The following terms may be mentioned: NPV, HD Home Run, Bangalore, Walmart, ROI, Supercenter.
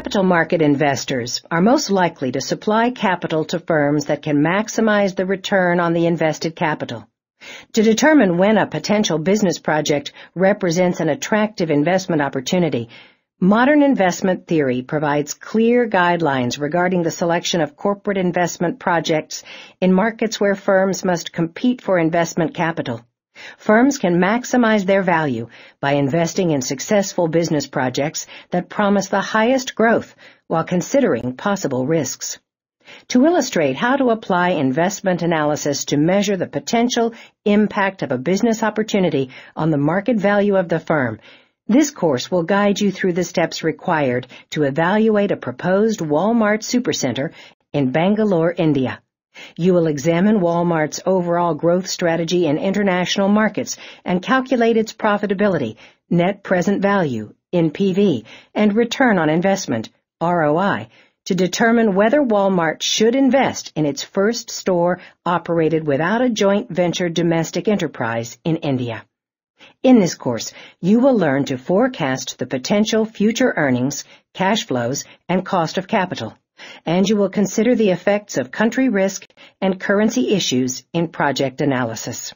Capital market investors are most likely to supply capital to firms that can maximize the return on the invested capital. To determine when a potential business project represents an attractive investment opportunity, modern investment theory provides clear guidelines regarding the selection of corporate investment projects in markets where firms must compete for investment capital. Firms can maximize their value by investing in successful business projects that promise the highest growth while considering possible risks. To illustrate how to apply investment analysis to measure the potential impact of a business opportunity on the market value of the firm, this course will guide you through the steps required to evaluate a proposed Walmart Supercenter in Bangalore, India. You will examine Walmart's overall growth strategy in international markets and calculate its profitability, net present value, NPV, and return on investment, ROI, to determine whether Walmart should invest in its first store operated without a joint venture domestic enterprise in India. In this course, you will learn to forecast the potential future earnings, cash flows, and cost of capital, and you will consider the effects of country risk and currency issues in project analysis.